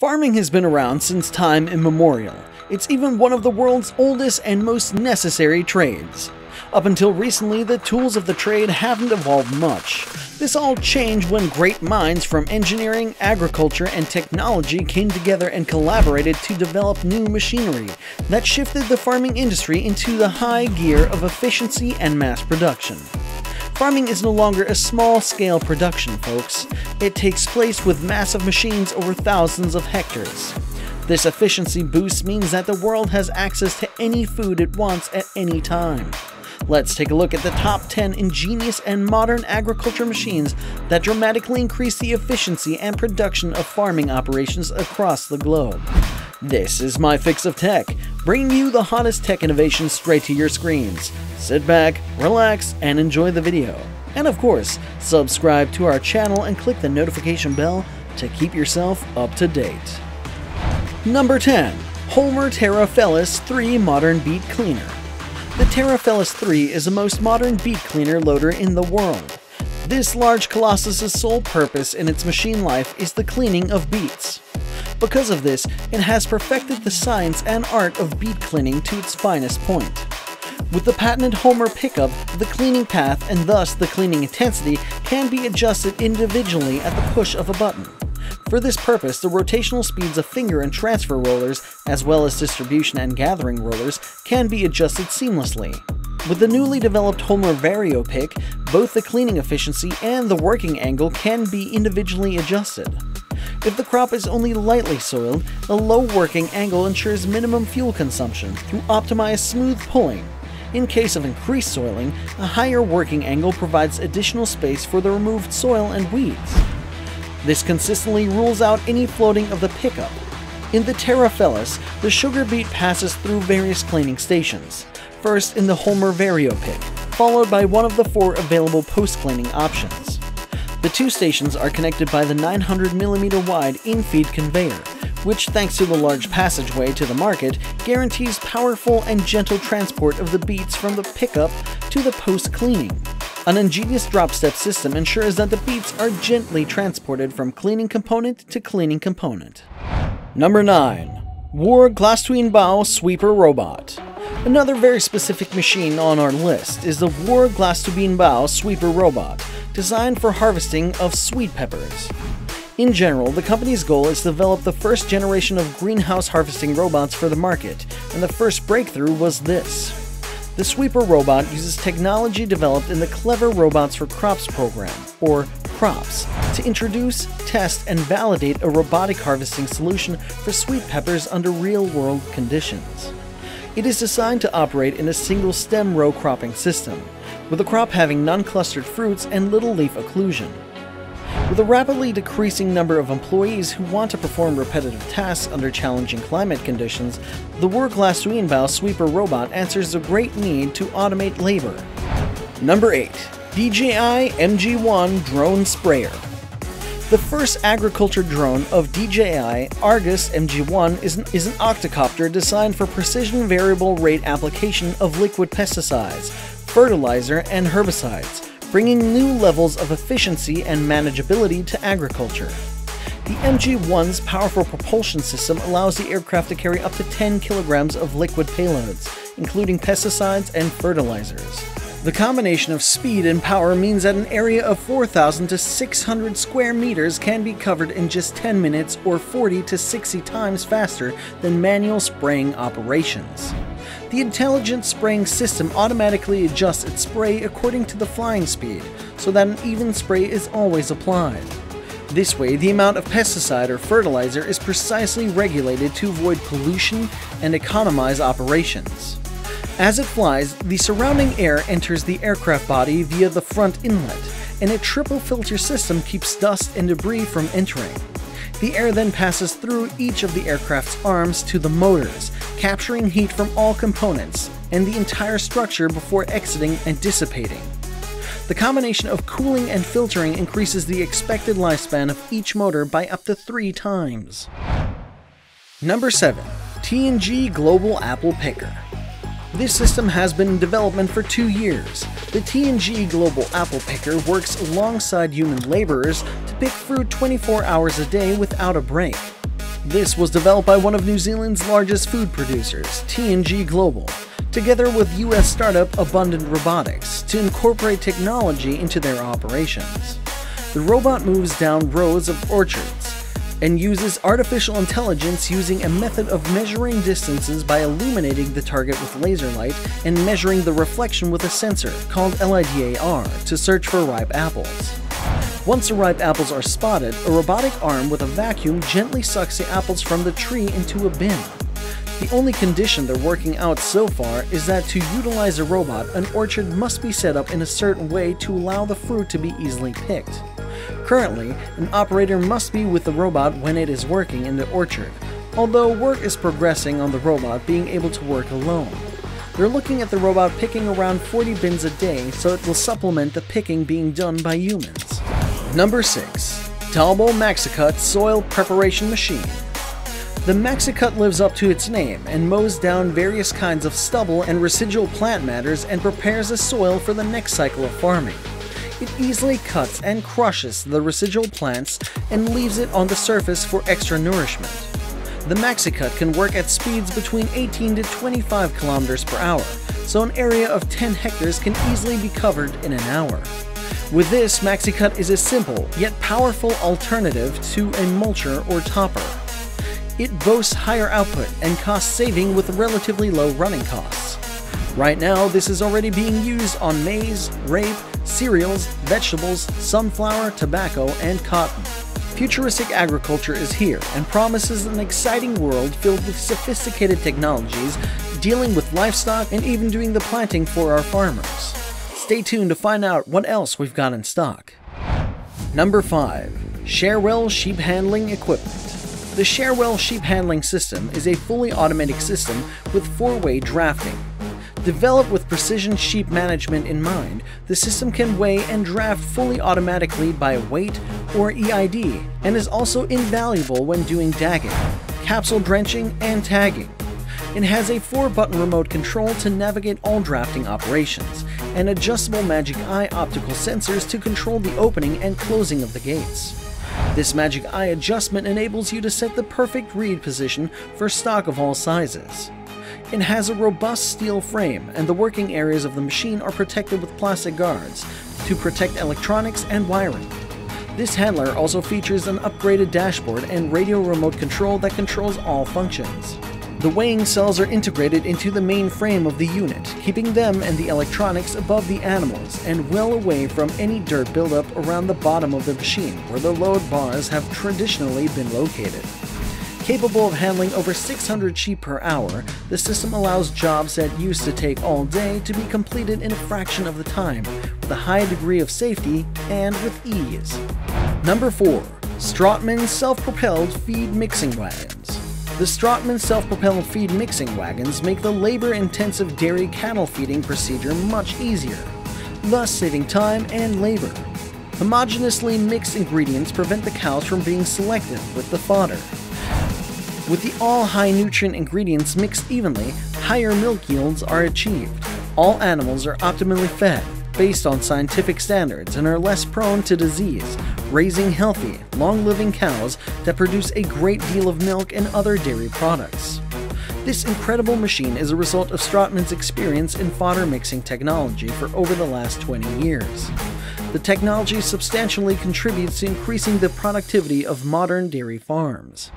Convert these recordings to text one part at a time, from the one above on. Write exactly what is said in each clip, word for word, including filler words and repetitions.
Farming has been around since time immemorial. It's even one of the world's oldest and most necessary trades. Up until recently, the tools of the trade haven't evolved much. This all changed when great minds from engineering, agriculture, and technology came together and collaborated to develop new machinery that shifted the farming industry into the high gear of efficiency and mass production. Farming is no longer a small-scale production, folks. It takes place with massive machines over thousands of hectares. This efficiency boost means that the world has access to any food it wants at any time. Let's take a look at the top ten ingenious and modern agriculture machines that dramatically increase the efficiency and production of farming operations across the globe. This is My Fix of Tech, bringing you the hottest tech innovations straight to your screens. Sit back, relax, and enjoy the video. And of course, subscribe to our channel and click the notification bell to keep yourself up to date. Number ten. Holmer Terra Felis three Modern Beet Cleaner. The Terra Felis three is the most modern beet cleaner loader in the world. This large colossus's sole purpose in its machine life is the cleaning of beets. Because of this, it has perfected the science and art of beet cleaning to its finest point. With the patented Holmer Pickup, the cleaning path and thus the cleaning intensity can be adjusted individually at the push of a button. For this purpose, the rotational speeds of finger and transfer rollers, as well as distribution and gathering rollers, can be adjusted seamlessly. With the newly developed Holmer Vario Pick, both the cleaning efficiency and the working angle can be individually adjusted. If the crop is only lightly soiled, the low working angle ensures minimum fuel consumption through optimized smooth pulling. In case of increased soiling, a higher working angle provides additional space for the removed soil and weeds. This consistently rules out any floating of the pickup. In the Terra Felis, the sugar beet passes through various cleaning stations, first in the Holmer Vario Pick, followed by one of the four available post-cleaning options. The two stations are connected by the nine hundred millimeter wide in-feed conveyor, which, thanks to the large passageway to the market, guarantees powerful and gentle transport of the beets from the pickup to the post-cleaning. An ingenious drop-step system ensures that the beets are gently transported from cleaning component to cleaning component. Number nine. W U R Glastuinbow Sweeper Robot. Another very specific machine on our list is the W U R Glastuinbow Sweeper Robot, designed for harvesting of sweet peppers. In general, the company's goal is to develop the first generation of greenhouse harvesting robots for the market, and the first breakthrough was this. The Sweeper Robot uses technology developed in the Clever Robots for Crops program, or CROPS, to introduce, test, and validate a robotic harvesting solution for sweet peppers under real-world conditions. It is designed to operate in a single stem row cropping system, with the crop having non-clustered fruits and little leaf occlusion. With a rapidly decreasing number of employees who want to perform repetitive tasks under challenging climate conditions, the W U R Glastuinbow Sweeper Robot answers the great need to automate labor. Number eight. D J I M G one Drone Sprayer. The first agriculture drone of D J I, Argus M G one, is an, is an octocopter designed for precision variable rate application of liquid pesticides, fertilizer, and herbicides, bringing new levels of efficiency and manageability to agriculture. The M G one's powerful propulsion system allows the aircraft to carry up to ten kilograms of liquid payloads, including pesticides and fertilizers. The combination of speed and power means that an area of four thousand to six hundred square meters can be covered in just ten minutes, or forty to sixty times faster than manual spraying operations. The intelligent spraying system automatically adjusts its spray according to the flying speed, so that an even spray is always applied. This way, the amount of pesticide or fertilizer is precisely regulated to avoid pollution and economize operations. As it flies, the surrounding air enters the aircraft body via the front inlet, and a triple filter system keeps dust and debris from entering. The air then passes through each of the aircraft's arms to the motors, capturing heat from all components and the entire structure before exiting and dissipating. The combination of cooling and filtering increases the expected lifespan of each motor by up to three times. Number seven. T and G Global Apple Picker. This system has been in development for two years. The T and G Global Apple Picker works alongside human laborers to pick fruit twenty-four hours a day without a break. This was developed by one of New Zealand's largest food producers, T and G Global, together with U S startup Abundant Robotics, to incorporate technology into their operations. The robot moves down rows of orchards and uses artificial intelligence using a method of measuring distances by illuminating the target with laser light and measuring the reflection with a sensor called LIDAR to search for ripe apples. Once the ripe apples are spotted, a robotic arm with a vacuum gently sucks the apples from the tree into a bin. The only condition they're working out so far is that to utilize a robot, an orchard must be set up in a certain way to allow the fruit to be easily picked. Currently, an operator must be with the robot when it is working in the orchard, although work is progressing on the robot being able to work alone. They're looking at the robot picking around forty bins a day, so it will supplement the picking being done by humans. Number six. Dalbo MaxiCut Soil Preparation Machine. The MaxiCut lives up to its name and mows down various kinds of stubble and residual plant matters and prepares the soil for the next cycle of farming. It easily cuts and crushes the residual plants and leaves it on the surface for extra nourishment. The MaxiCut can work at speeds between eighteen to twenty-five kilometers per hour, so an area of ten hectares can easily be covered in an hour. With this, MaxiCut is a simple yet powerful alternative to a mulcher or topper. It boasts higher output and cost saving with relatively low running costs. Right now, this is already being used on maize, rape, cereals, vegetables, sunflower, tobacco, and cotton. Futuristic agriculture is here and promises an exciting world filled with sophisticated technologies, dealing with livestock, and even doing the planting for our farmers. Stay tuned to find out what else we've got in stock. Number five. Shearwell Sheep Handling Equipment. The Shearwell Sheep Handling System is a fully automatic system with four-way drafting. Developed with precision sheep management in mind, the system can weigh and draft fully automatically by weight or E I D, and is also invaluable when doing dagging, capsule drenching, and tagging. It has a four-button remote control to navigate all drafting operations, and adjustable Magic Eye optical sensors to control the opening and closing of the gates. This Magic Eye adjustment enables you to set the perfect reed position for stock of all sizes. It has a robust steel frame, and the working areas of the machine are protected with plastic guards to protect electronics and wiring. This handler also features an upgraded dashboard and radio remote control that controls all functions. The weighing cells are integrated into the main frame of the unit, keeping them and the electronics above the animals and well away from any dirt buildup around the bottom of the machine where the load bars have traditionally been located. Capable of handling over six hundred sheep per hour, the system allows jobs that used to take all day to be completed in a fraction of the time, with a high degree of safety and with ease. Number four. Strautmann Self-Propelled Feed Mixing Wagons. The Strautmann Self-Propelled Feed Mixing Wagons make the labor-intensive dairy cattle feeding procedure much easier, thus saving time and labor. Homogeneously mixed ingredients prevent the cows from being selective with the fodder. With the all high-nutrient ingredients mixed evenly, higher milk yields are achieved. All animals are optimally fed, based on scientific standards, and are less prone to disease, raising healthy, long-living cows that produce a great deal of milk and other dairy products. This incredible machine is a result of Strautmann's experience in fodder mixing technology for over the last twenty years. The technology substantially contributes to increasing the productivity of modern dairy farms.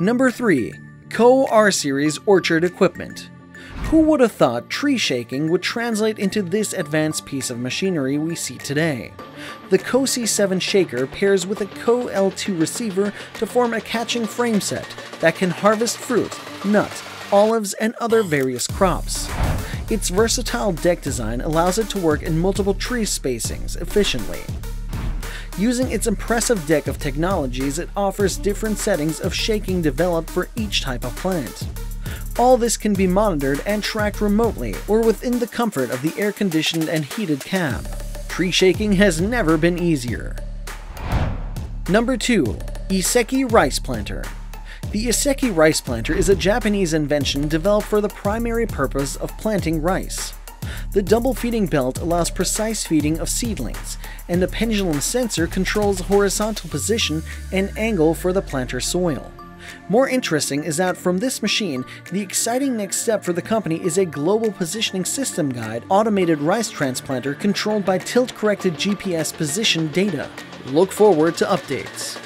Number three. C O R Series Orchard Equipment. Who would have thought tree shaking would translate into this advanced piece of machinery we see today? The C O C seven shaker pairs with a C O L two receiver to form a catching frame set that can harvest fruit, nuts, olives, and other various crops. Its versatile deck design allows it to work in multiple tree spacings efficiently. Using its impressive deck of technologies, it offers different settings of shaking developed for each type of plant. All this can be monitored and tracked remotely or within the comfort of the air-conditioned and heated cab. Tree shaking has never been easier. Number two. Iseki Rice Planter. The Iseki Rice Planter is a Japanese invention developed for the primary purpose of planting rice. The double feeding belt allows precise feeding of seedlings, and the pendulum sensor controls horizontal position and angle for the planter soil. More interesting is that from this machine, the exciting next step for the company is a global positioning system guide automated rice transplanter controlled by tilt-corrected G P S position data. Look forward to updates.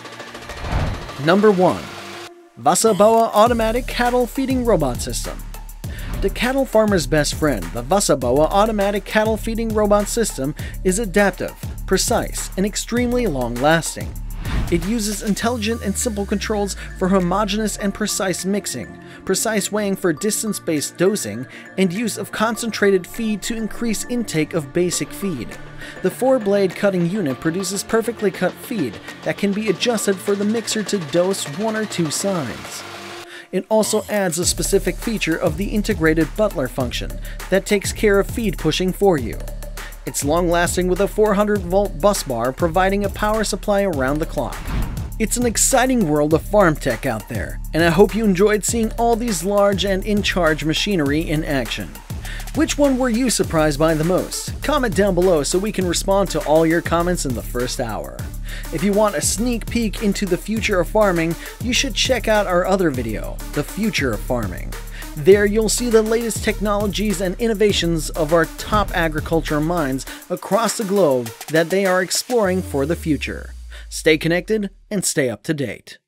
Number one. Wasserbauer Automatic Cattle Feeding Robot System. The cattle farmer's best friend, the Wasserbauer Automatic Cattle Feeding Robot System, is adaptive, precise, and extremely long-lasting. It uses intelligent and simple controls for homogeneous and precise mixing, precise weighing for distance-based dosing, and use of concentrated feed to increase intake of basic feed. The four-blade cutting unit produces perfectly cut feed that can be adjusted for the mixer to dose one or two signs. It also adds a specific feature of the integrated butler function that takes care of feed pushing for you. It's long-lasting with a four hundred volt bus bar providing a power supply around the clock. It's an exciting world of farm tech out there, and I hope you enjoyed seeing all these large and in-charge machinery in action. Which one were you surprised by the most? Comment down below so we can respond to all your comments in the first hour. If you want a sneak peek into the future of farming, you should check out our other video, The Future of Farming. There you'll see the latest technologies and innovations of our top agriculture minds across the globe that they are exploring for the future. Stay connected and stay up to date.